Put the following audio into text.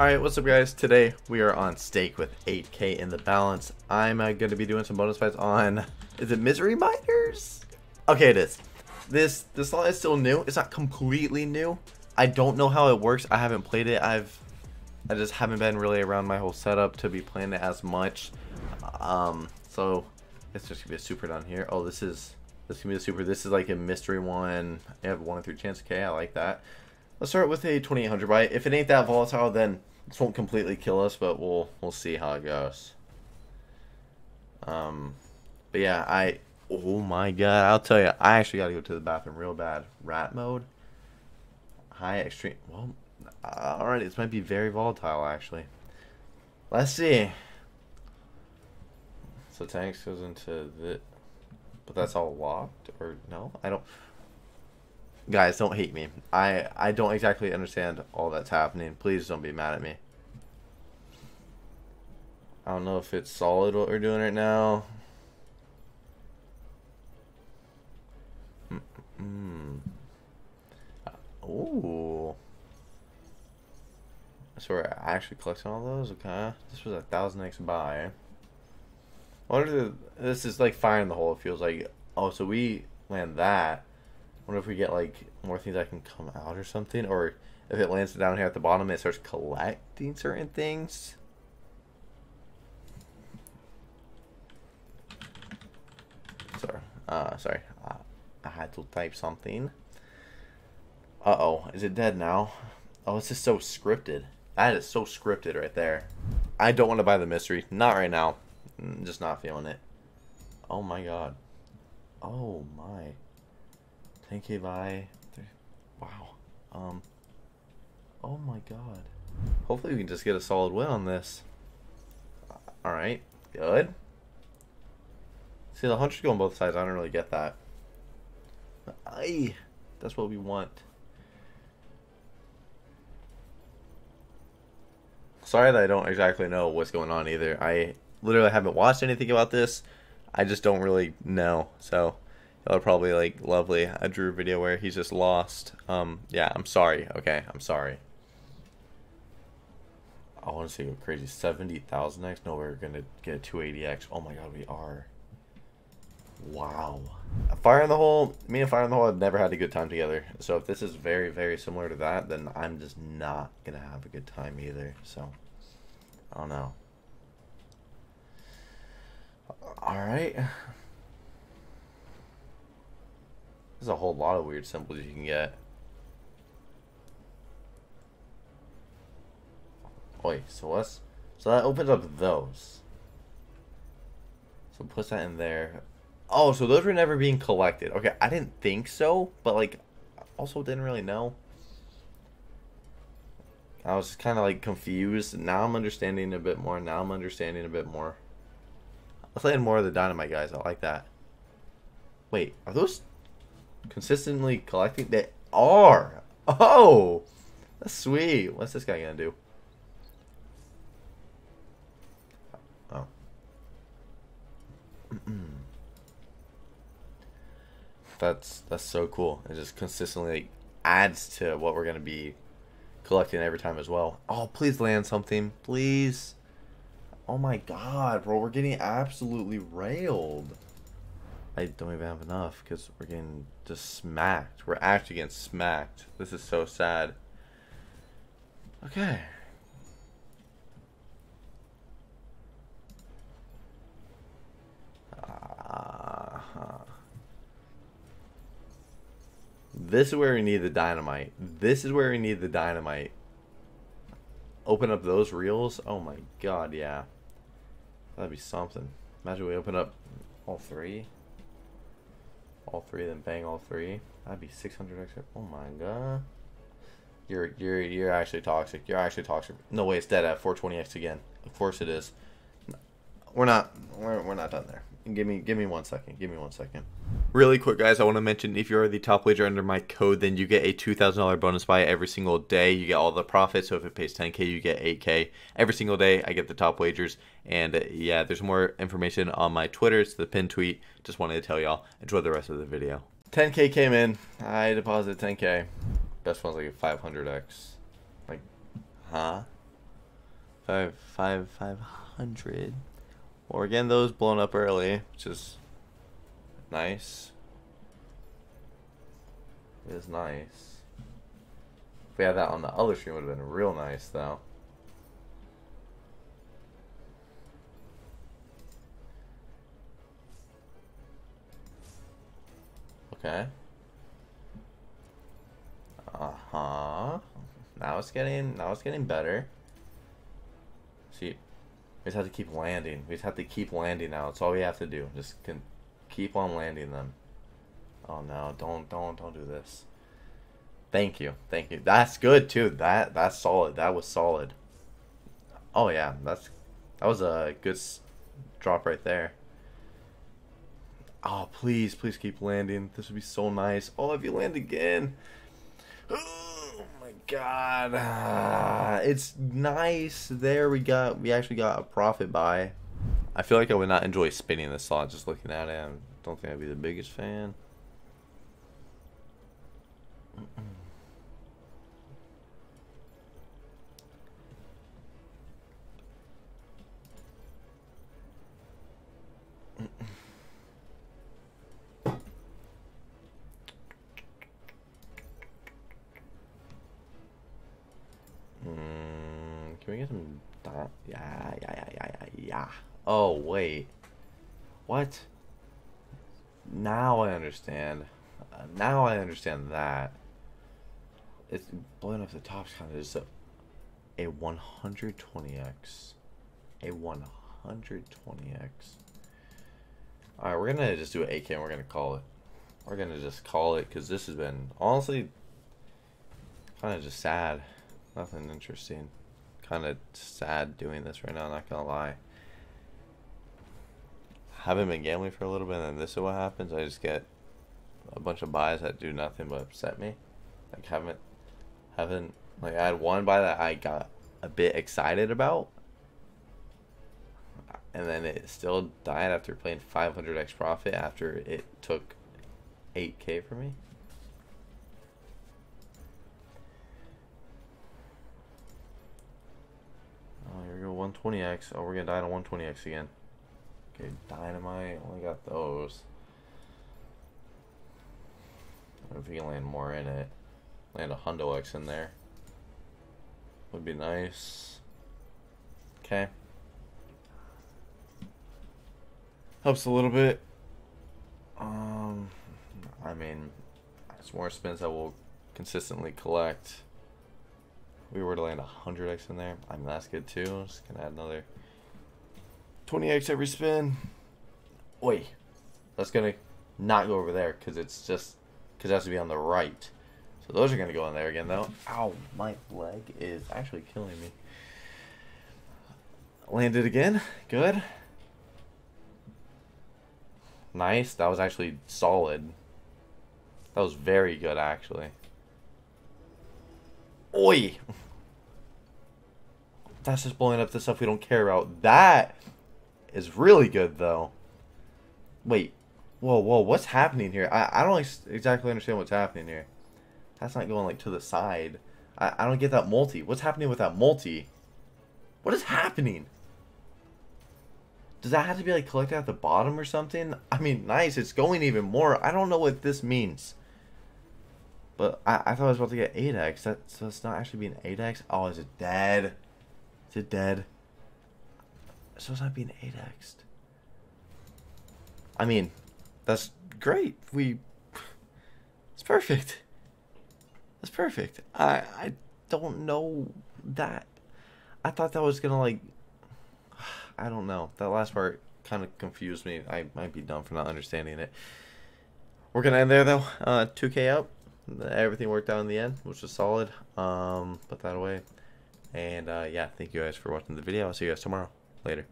Alright, what's up guys? Today we are on stake with 8k in the balance. I'm going to be doing some bonus fights on, is it Misery Miners? Okay, it is. This slot is still new. It's not completely new. I don't know how it works. I haven't played it. I just haven't been really around my whole setup to be playing it as much. So it's just gonna be a super down here. Oh, this can be a super. This is like a mystery one. I have 1 in 3 chance. Okay, I like that. Let's start with a 2800 bite. If it ain't that volatile, then this won't completely kill us, but we'll see how it goes. But yeah, oh my god, I'll tell you, I actually gotta go to the bathroom real bad. Rat mode, high extreme. Well, all right, this might be very volatile actually. Let's see. So tanks goes into the. But that's all locked, or no? I don't. Guys, don't hate me. I don't exactly understand all that's happening. Please don't be mad at me. I don't know if it's solid what we're doing right now. Ooh. So we're actually collecting all those? Okay. This was a 1000x buy. This is like fire in the hole, it feels like. Oh, so we land that. I wonder if we get like more things that can come out or something, or if it lands down here at the bottom and it starts collecting certain things. Sorry. I had to type something. Uh-oh. Is it dead now? Oh, it's just so scripted. That is so scripted right there. I don't want to buy the mystery. Not right now. I'm just not feeling it. Oh my god. Oh my. 10k buy. Wow. Oh my god. Hopefully we can just get a solid win on this. Alright. Good. See, the hunters go on both sides. I don't really get that. Aye. That's what we want. Sorry that I don't exactly know what's going on either. I literally haven't watched anything about this. I just don't really know. So, y'all are probably like, lovely. I drew a video where he's just lost. Yeah, I'm sorry. Okay, I'm sorry. I want to see go crazy. 70,000x? No, we're going to get a 280x. Oh my god, we are. Wow. Fire in the hole. Me and Fire in the hole have never had a good time together. So if this is very, very similar to that, then I'm just not going to have a good time either. So, I don't know. Alright. There's a whole lot of weird symbols you can get. Wait, so what's... So that opens up those. So puts that in there. Oh, so those were never being collected. Okay, I didn't think so, but like, also didn't really know. I was kind of like confused. Now I'm understanding a bit more. Let's land more of the dynamite, guys. I like that. Wait, are those consistently collecting? They are. Oh, that's sweet. What's this guy gonna do? Oh. That's so cool. It just consistently like, adds to what we're gonna be collecting every time as well. Oh, please land something, please. Oh my god, bro, we're getting absolutely railed. I don't even have enough because we're getting just smacked. We're actually getting smacked. This is so sad. Okay. This is where we need the dynamite. Open up those reels. Oh my god, yeah. That'd be something. Imagine we open up all three. Then bang all three. That'd be 600x. Oh my god. You're actually toxic. No way, it's dead at 420x again. Of course it is. We're not done there. Give me 1 second. Really quick, guys, I want to mention if you're the top wager under my code, then you get a $2,000 bonus buy every single day. You get all the profit. So if it pays 10K, you get 8K. Every single day, I get the top wagers. And yeah, there's more information on my Twitter. It's the pinned tweet. Just wanted to tell y'all. Enjoy the rest of the video. 10K came in. I deposited 10K. Best one's like a 500x. Like, huh? 500. Well, we're getting those blown up early, which is nice. It is nice. If we had that on the other stream, it would have been real nice, though. Okay. Uh-huh. Now it's getting better. See, we just have to keep landing. We just have to keep landing now. It's all we have to do. Just can keep on landing them. Oh no, don't do this. Thank you. That's good too. That's solid. That was solid. Oh yeah, that was a good drop right there. Oh, please keep landing. This would be so nice. Oh, if you land again. Oh my god. It's nice. There we actually got a profit buy. I feel like I would not enjoy spinning this slot just looking at it. I don't think I'd be the biggest fan. Can we get some dot? Yeah. Oh wait, what? Now I understand. Now I understand that. It's blowing up the top kind of just a 120x. A 120x. Alright, we're gonna just do an 8K and we're gonna call it. We're gonna just call it because this has been honestly kind of just sad. Nothing interesting. Kind of sad doing this right now, not gonna lie. Haven't been gambling for a little bit and then this is what happens. I just get a bunch of buys that do nothing but upset me. Like haven't like I had one buy that I got a bit excited about, and then it still died after playing 500x profit after it took 8K for me. Oh, here we go, 120x. Oh, we're gonna die to 120x again. Okay, dynamite. Only got those. I wonder if we can land more in it. Land a hundo-x in there. Would be nice. Okay. Helps a little bit. I mean, it's more spins that we'll consistently collect. If we were to land a 100x in there, I mean, that's good too. I'm just gonna add another 20x every spin. Oi. That's gonna not go over there because it's just because it has to be on the right. So those are going to go in there again, though. Ow, my leg is actually killing me. Landed again. Good. Nice. That was actually solid. That was very good, actually. Oi! That's just blowing up the stuff we don't care about. That is really good, though. Wait. Whoa, what's happening here? I don't exactly understand what's happening here. That's not going, like, to the side. I don't get that multi. What's happening with that multi? What is happening? Does that have to be, like, collected at the bottom or something? I mean, nice. It's going even more. I don't know what this means. But I thought I was about to get 8x. So it's not actually being 8x? Oh, is it dead? Is it dead? So it's not being 8x'd. I mean, that's great. It's perfect. That's perfect. I don't know that. I thought that was going to, like, I don't know. That last part kind of confused me. I might be dumb for not understanding it. We're going to end there, though. 2K up. Everything worked out in the end, which was solid. Put that away. And, yeah, thank you guys for watching the video. I'll see you guys tomorrow. Later.